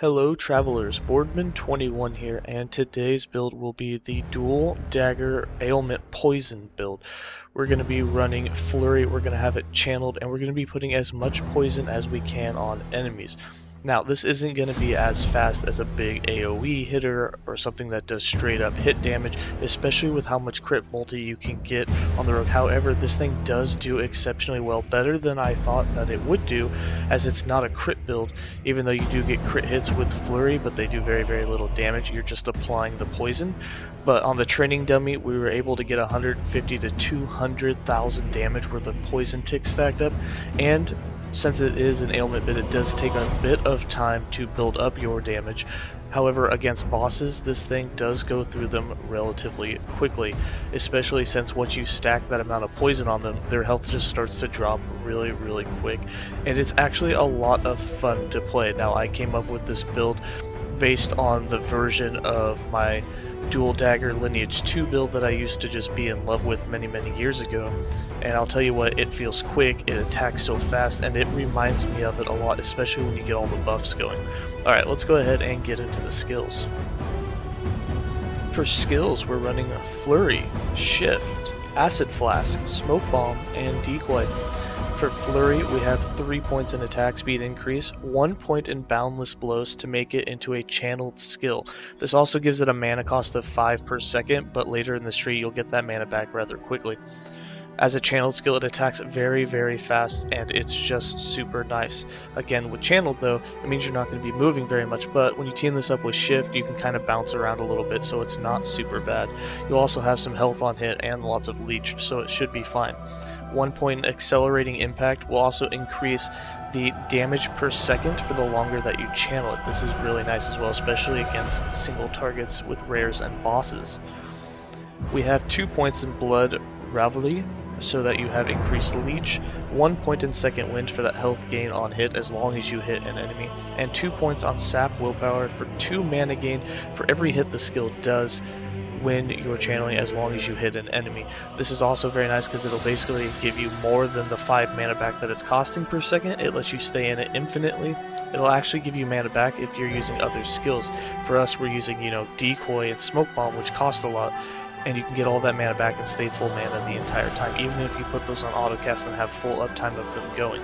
Hello Travelers, Boardman21 here, and today's build will be the Dual Dagger Ailment Poison build. We're going to be running Flurry, we're going to have it channeled, and we're going to be putting as much poison as we can on enemies. Now, this isn't going to be as fast as a big AoE hitter or something that does straight up hit damage, especially with how much crit multi you can get on the road. However, this thing does do exceptionally well, better than I thought that it would do, as it's not a crit build, even though you do get crit hits with Flurry, but they do very, very little damage. You're just applying the poison. But on the training dummy, we were able to get 150 to 200,000 damage worth of poison ticks stacked up, and since it is an ailment build, it does take a bit of time to build up your damage. However, against bosses, this thing does go through them relatively quickly, especially since once you stack that amount of poison on them, their health just starts to drop really, really quick. And it's actually a lot of fun to play. Now, I came up with this build based on the version of my Dual Dagger Lineage 2 build that I used to just be in love with many years ago, and I'll tell you what, it feels quick, it attacks so fast, and it reminds me of it a lot, especially when you get all the buffs going. Alright, let's go ahead and get into the skills. For skills, we're running Flurry, Shift, Acid Flask, Smoke Bomb, and Decoy. For Flurry, we have 3 points in attack speed increase, 1 point in Boundless Blows to make it into a channeled skill. This also gives it a mana cost of 5 per second, but later in the street you'll get that mana back rather quickly. As a channeled skill, it attacks very fast, and it's just super nice. Again, with channeled though, it means you're not going to be moving very much, but when you team this up with Shift, you can kind of bounce around a little bit, so it's not super bad. You'll also have some health on hit and lots of leech, so it should be fine. 1 point Accelerating Impact will also increase the damage per second for the longer that you channel it. This is really nice as well, especially against single targets with rares and bosses. We have 2 points in Blood Raveli, so that you have increased leech, 1 point in Second Wind for that health gain on hit as long as you hit an enemy, and 2 points on Sap Willpower for 2 mana gain for every hit the skill does when you're channeling as long as you hit an enemy. This is also very nice because it'll basically give you more than the 5 mana back that it's costing per second. It lets you stay in it infinitely. It'll actually give you mana back if you're using other skills. For us, we're using, you know, Decoy and Smoke Bomb, which cost a lot, and you can get all that mana back and stay full mana the entire time, even if you put those on autocast and have full uptime of them going.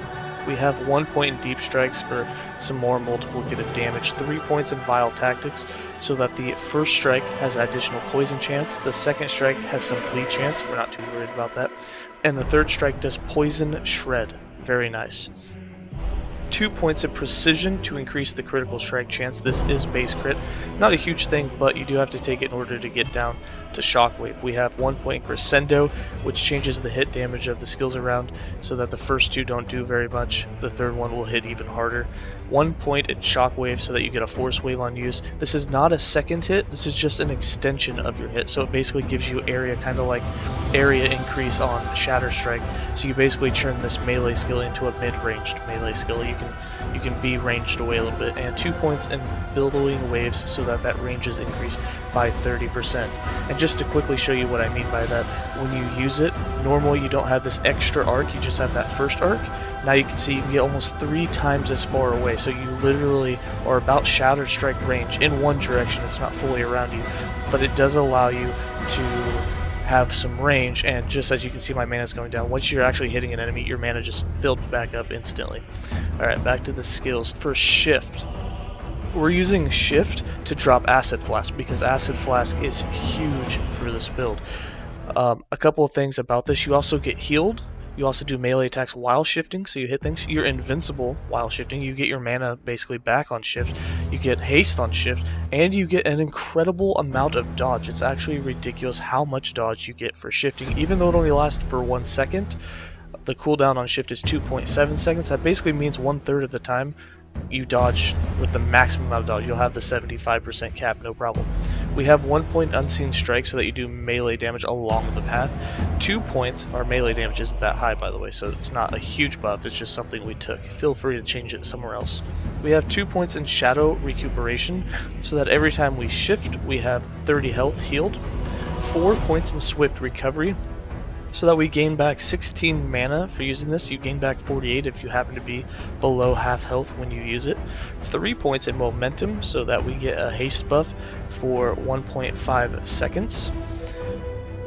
We have 1 point in Deep Strikes for some more multiplicative damage, 3 points in Vile Tactics, so that the first strike has additional poison chance, the second strike has some bleed chance, we're not too worried about that, and the third strike does Poison Shred. Very nice. 2 points of Precision to increase the critical strike chance. This is base crit, not a huge thing, but you do have to take it in order to get down to Shockwave. We have 1 point Crescendo, which changes the hit damage of the skills around so that the first 2 don't do very much, the third one will hit even harder. 1 point in Shockwave so that you get a force wave on use. This is not a second hit, this is just an extension of your hit, so it basically gives you area, kind of like area increase on Shatter Strike, so you basically turn this melee skill into a mid-ranged melee skill. You can be ranged away a little bit, and 2 points in Building Waves so that that range is increased by 30%. And just to quickly show you what I mean by that, when you use it, normally you don't have this extra arc, you just have that first arc. Now you can see you can get almost 3 times as far away, so you literally are about Shatter Strike range in one direction. It's not fully around you, but it does allow you to have some range, and just as you can see, my mana is going down. Once you're actually hitting an enemy, your mana just filled back up instantly. Alright, back to the skills. For Shift, we're using Shift to drop Acid Flask, because Acid Flask is huge for this build. A couple of things about this: you also get healed, you also do melee attacks while shifting, so you hit things, you're invincible while shifting, you get your mana basically back on Shift, you get haste on Shift, and you get an incredible amount of dodge. It's actually ridiculous how much dodge you get for shifting, even though it only lasts for 1 second. The cooldown on Shift is 2.7 seconds. That basically means 1/3 of the time you dodge with the maximum amount of dodge. You'll have the 75% cap, no problem. We have 1 point Unseen Strike so that you do melee damage along the path. 2 points, our melee damage isn't that high by the way, so it's not a huge buff, it's just something we took. Feel free to change it somewhere else. We have 2 points in Shadow Recuperation so that every time we shift we have 30 health healed. 4 points in Swift Recovery so that we gain back 16 mana for using this. You gain back 48 if you happen to be below half health when you use it. 3 points in momentum, so that we get a haste buff for 1.5 seconds.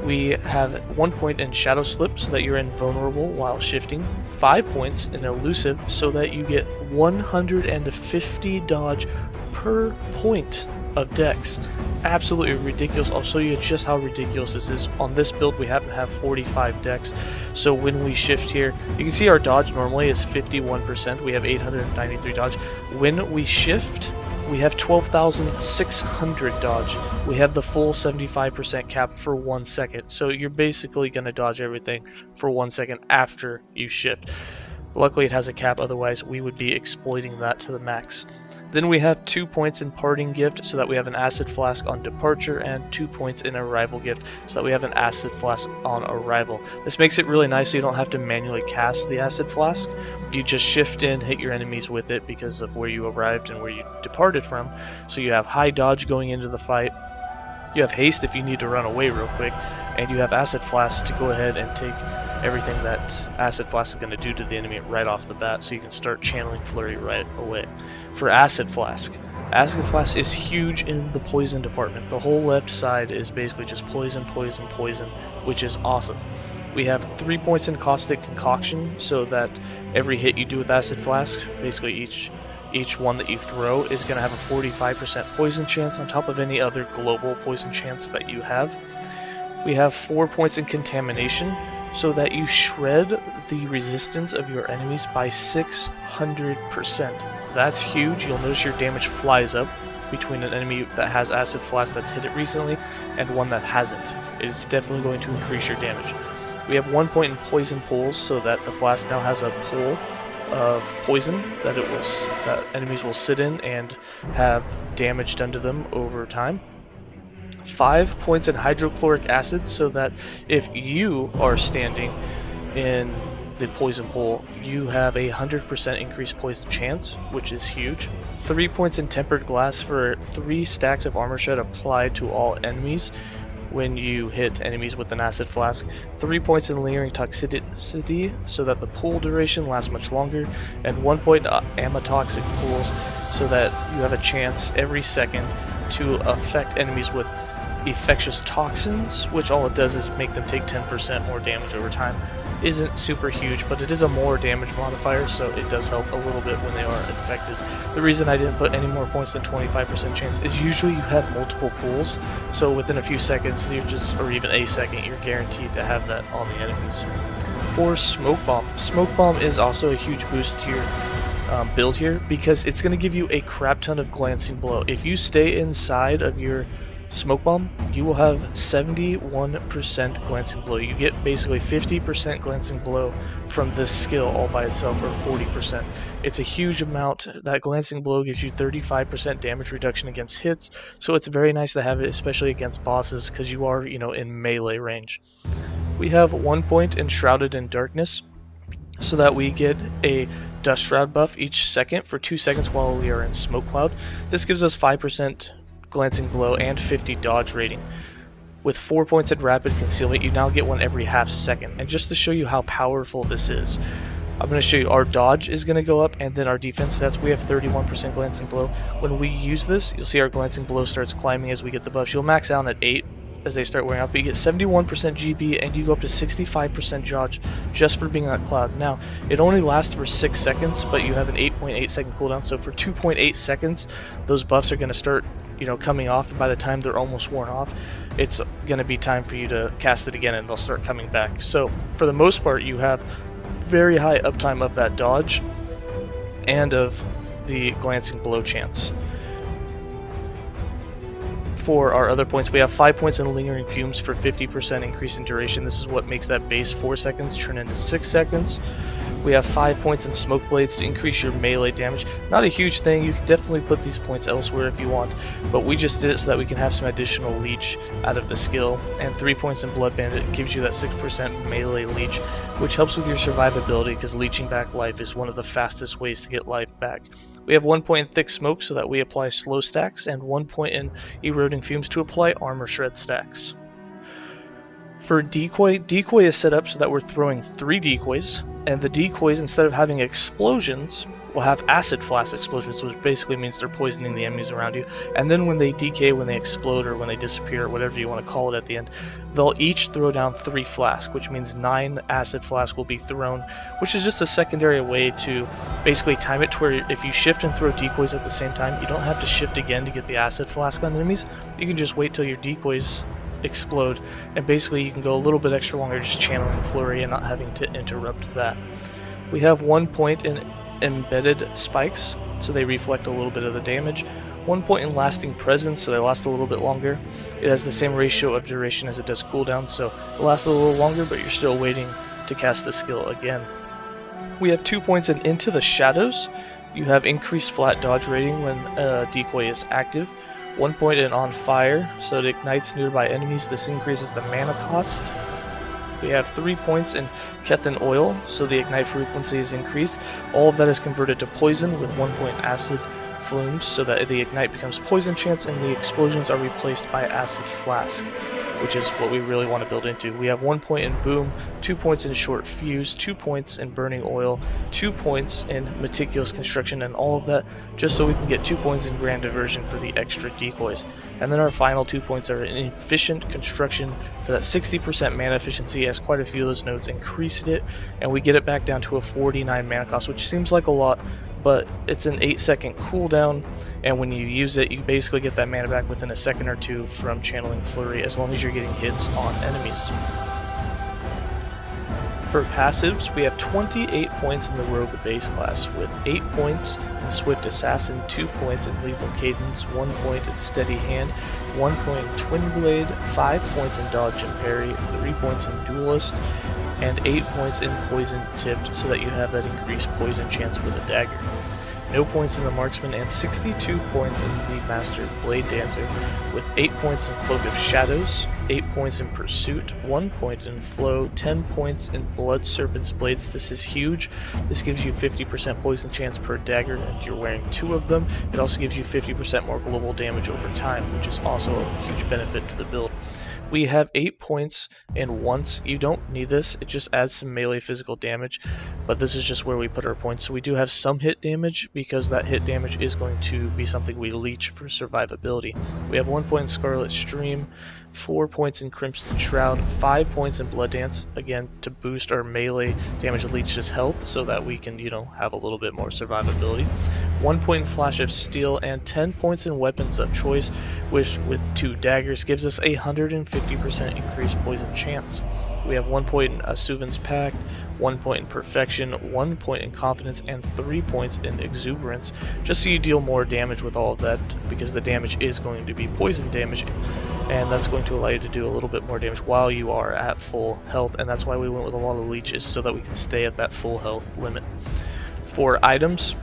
We have 1 point in Shadow Slip, so that you're invulnerable while shifting. 5 points in Elusive, so that you get 150 dodge per point of dex. Absolutely ridiculous. I'll show you just how ridiculous this is. On this build, we happen to have 45 dex, so when we shift here, you can see our dodge normally is 51%. We have 893 dodge. When we shift, we have 12,600 dodge. We have the full 75% cap for 1 second. So you're basically going to dodge everything for 1 second after you shift. Luckily it has a cap, otherwise we would be exploiting that to the max. Then we have 2 points in Parting Gift, so that we have an Acid Flask on Departure, and 2 points in Arrival Gift, so that we have an Acid Flask on Arrival. This makes it really nice, so you don't have to manually cast the Acid Flask. You just shift in, hit your enemies with it because of where you arrived and where you departed from. So you have high dodge going into the fight, you have haste if you need to run away real quick, and you have Acid Flask to go ahead and take everything that Acid Flask is going to do to the enemy right off the bat, so you can start channeling Flurry right away. For Acid Flask, Acid Flask is huge in the poison department. The whole left side is basically just poison, poison, poison, which is awesome. We have 3 points in Caustic Concoction, so that every hit you do with Acid Flask, basically each one that you throw is going to have a 45% poison chance on top of any other global poison chance that you have. We have 4 points in Contamination, so that you shred the resistance of your enemies by 600%. That's huge. You'll notice your damage flies up between an enemy that has Acid Flask that's hit it recently and one that hasn't. It's definitely going to increase your damage. We have 1 point in Poison Pools, so that the flask now has a pool of poison that enemies will sit in and have damage done to them over time. 5 points in Hydrochloric Acid, so that if you are standing in the poison pool, you have a 100% increased poison chance, which is huge. 3 points in Tempered Glass for 3 stacks of armor shred applied to all enemies when you hit enemies with an Acid Flask. 3 points in Lingering Toxicity, so that the pool duration lasts much longer, and 1 point in Amatoxic Pools, so that you have a chance every second to affect enemies with infectious toxins, which all it does is make them take 10% more damage over time. Isn't super huge, but it is a more damage modifier, so it does help a little bit when they are infected. The reason I didn't put any more points than 25% chance is usually you have multiple pools, so within a few seconds, or even a second, you're guaranteed to have that on the enemies. For Smoke Bomb, Smoke Bomb is also a huge boost to your build here, because it's going to give you a crap ton of glancing blow. If you stay inside of your Smoke Bomb, you will have 71% glancing blow. You get basically 50% glancing blow from this skill all by itself, or 40%. It's a huge amount. That glancing blow gives you 35% damage reduction against hits, so it's very nice to have it, especially against bosses, because you are, in melee range. We have 1 point in Shrouded in Darkness, so that we get a Dust Shroud buff each second for 2 seconds while we are in Smoke Cloud. This gives us 5% glancing blow and 50 dodge rating. With 4 points at rapid concealment, you now get one every half second. And just to show you how powerful this is, I'm going to show you our dodge is going to go up, and then our defense stats. We have 31% glancing blow. When we use this, you'll see our glancing blow starts climbing as we get the buffs. You'll max out at 8 as they start wearing out, but you get 71% GB and you go up to 65% dodge just for being on cloud. Now, it only lasts for 6 seconds, but you have an 8.8 second cooldown, so for 2.8 seconds, those buffs are going to start coming off, and by the time they're almost worn off, it's going to be time for you to cast it again and they'll start coming back. So for the most part, you have very high uptime of that dodge and of the glancing blow chance. For our other points, we have 5 points in Lingering Fumes for 50% increase in duration. This is what makes that base 4 seconds turn into 6 seconds. We have 5 points in Smoke Blades to increase your melee damage. Not a huge thing, you can definitely put these points elsewhere if you want, but we just did it so that we can have some additional leech out of the skill. And 3 points in Blood Bandit gives you that 6% melee leech, which helps with your survivability, because leeching back life is one of the fastest ways to get life back. We have 1 point in Thick Smoke, so that we apply slow stacks, and 1 point in Eroding Fumes to apply armor shred stacks. For Decoy, Decoy is set up so that we're throwing 3 Decoys, and the Decoys, instead of having explosions, will have Acid Flask explosions, which basically means they're poisoning the enemies around you. And then when they decay, when they explode, or when they disappear, whatever you want to call it at the end, they'll each throw down 3 Flasks, which means 9 Acid Flasks will be thrown, which is just a secondary way to basically time it to where if you shift and throw Decoys at the same time, you don't have to shift again to get the Acid Flask on enemies. You can just wait till your Decoys explode, and basically you can go a little bit extra longer just channeling Flurry and not having to interrupt that. We have 1 point in embedded spikes, so they reflect a little bit of the damage, 1 point in lasting presence, so they last a little bit longer. It has the same ratio of duration as it does cooldown, so it lasts a little longer, but you're still waiting to cast the skill again. We have 2 points in Into the Shadows. You have increased flat dodge rating when a Decoy is active. 1 point in On Fire, so it ignites nearby enemies. This increases the mana cost. We have 3 points in Kethan Oil, so the ignite frequency is increased. All of that is converted to poison with 1 point acid flumes, so that the ignite becomes poison chance and the explosions are replaced by acid flask, which is what we really want to build into. We have 1 point in Boom, 2 points in Short Fuse, 2 points in Burning Oil, 2 points in Meticulous Construction, and all of that just so we can get 2 points in Grand Diversion for the extra decoys. And then our final 2 points are in Efficient Construction for that 60% mana efficiency, as quite a few of those nodes increased it, and we get it back down to a 49 mana cost, which seems like a lot, but it's an 8-second cooldown, and when you use it, you basically get that mana back within a second or two from channeling Flurry, as long as you're getting hits on enemies. For passives, we have 28 points in the Rogue base class, with 8 points in Swift Assassin, 2 points in Lethal Cadence, 1 point in Steady Hand, 1 point in Twin Blade, 5 points in Dodge and Parry, 3 points in Duelist, and 8 points in Poison Tipped, so that you have that increased poison chance with a dagger. No points in the Marksman, and 62 points in the Master Blade Dancer, with 8 points in Cloak of Shadows, 8 points in Pursuit, 1 point in Flow, 10 points in Blood Serpent's Blades. This is huge. This gives you 50% poison chance per dagger, and you're wearing 2 of them. It also gives you 50% more global damage over time, which is also a huge benefit to the build. We have 8 points in Once. You don't need this, it just adds some melee physical damage, but this is just where we put our points. So we do have some hit damage, because that hit damage is going to be something we leech for survivability. We have 1 point in Scarlet Stream, 4 points in Crimson Shroud, 5 points in Blood Dance, again to boost our melee damage leech's health so that we can, you know, have a little bit more survivability. 1 point in Flash of Steel, and 10 points in Weapons of Choice, which with 2 daggers gives us 150% increased poison chance. We have 1 point in Asuvan's Pact, 1 point in Perfection, 1 point in Confidence, and 3 points in Exuberance, just so you deal more damage with all of that, because the damage is going to be poison damage, and that's going to allow you to do a little bit more damage while you are at full health, and that's why we went with a lot of leeches, so that we can stay at that full health limit. For items,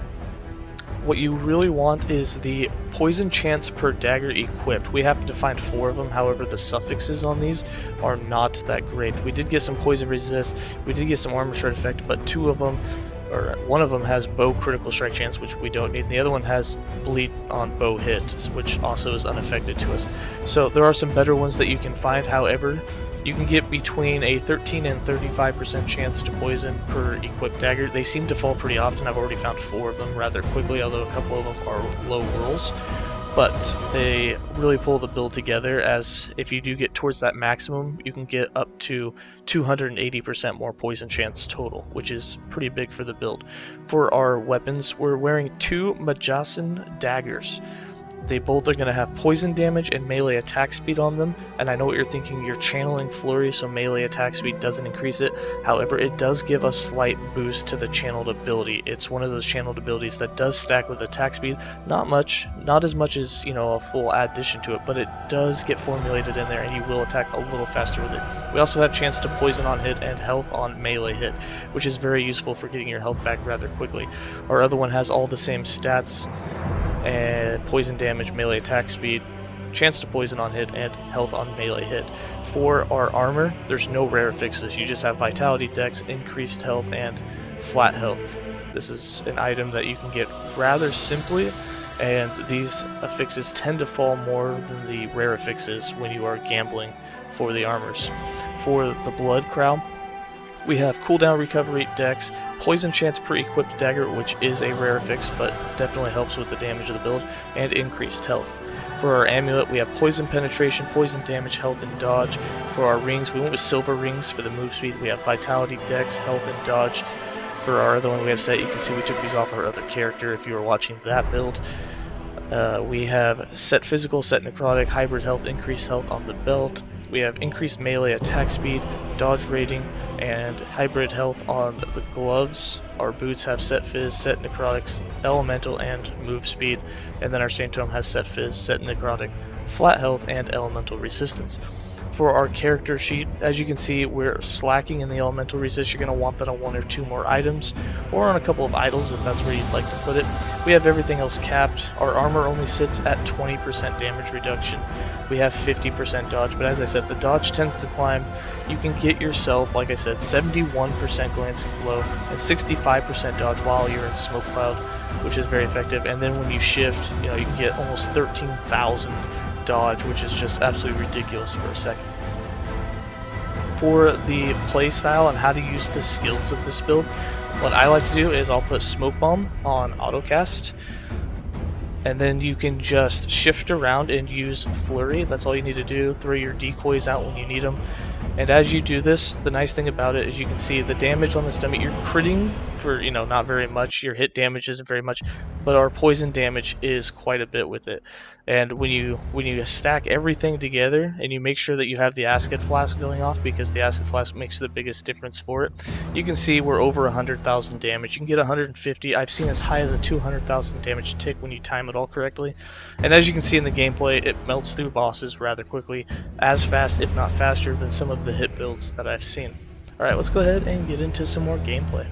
what you really want is the poison chance per dagger equipped. We happen to find 4 of them, however the suffixes on these are not that great. We did get some poison resist, we did get some armor shard effect, but 2 of them, or 1 of them has bow critical strike chance, which we don't need, and the other one has bleed on bow hit, which also is unaffected to us. So there are some better ones that you can find, however you can get between a 13 and 35% chance to poison per equipped dagger. They seem to fall pretty often. I've already found 4 of them rather quickly, although a couple of them are low rolls. But they really pull the build together, as if you do get towards that maximum, you can get up to 280% more poison chance total, which is pretty big for the build. For our weapons, we're wearing 2 Majasan daggers. They both are going to have poison damage and melee attack speed on them, and I know what you're thinking, you're channeling Flurry, so melee attack speed doesn't increase it. However, it does give a slight boost to the channeled ability. It's one of those channeled abilities that does stack with attack speed, not much, not as much as, you know, a full addition to it, but it does get formulated in there, and you will attack a little faster with it. We also have chance to poison on hit and health on melee hit, which is very useful for getting your health back rather quickly. Our other one has all the same stats, and poison damage, melee attack speed, chance to poison on hit, and health on melee hit. For our armor, there's no rare fixes, you just have vitality, dex, increased health, and flat health. This is an item that you can get rather simply, and these affixes tend to fall more than the rare affixes when you are gambling for the armors. For the Blood Crown, we have cooldown recovery, dex, poison chance per equipped dagger, which is a rare affix, but definitely helps with the damage of the build, and increased health. For our amulet, we have poison penetration, poison damage, health, and dodge. For our rings, we went with silver rings for the move speed. We have vitality, dex, health, and dodge. For our other one we have set, you can see we took these off our other character if you were watching that build. We have set physical, set necrotic, hybrid health, increased health on the belt. We have increased melee attack speed, dodge rating, and hybrid health on the gloves. Our boots have set fizz, set necrotics, elemental, and move speed. And then our sanctum has set fizz, set necrotic, flat health, and elemental resistance. For our character sheet, as you can see, we're slacking in the elemental resist. You're going to want that on one or two more items, or on a couple of idols if that's where you'd like to put it. We have everything else capped. Our armor only sits at 20% damage reduction. We have 50% dodge, but as I said, the dodge tends to climb. You can get yourself, like I said, 71% glancing blow and 65% dodge while you're in Smoke Cloud, which is very effective. And then when you shift, you know, you can get almost 13,000 dodge, which is just absolutely ridiculous for a second. For the playstyle and how to use the skills of this build, what I like to do is I'll put Smoke Bomb on autocast, and then you can just shift around and use Flurry. That's all you need to do. Throw your decoys out when you need them. And as you do this, the nice thing about it is you can see the damage on this dummy. You're critting for, you know, not very much. Your hit damage isn't very much, but our poison damage is quite a bit with it. And when you stack everything together and you make sure that you have the acid flask going off, because the acid flask makes the biggest difference for it, you can see we're over 100,000 damage. You can get 150. I've seen as high as a 200,000 damage tick when you time it all correctly. And as you can see in the gameplay, it melts through bosses rather quickly, as fast, if not faster, than some of the hit builds that I've seen. Alright, let's go ahead and get into some more gameplay.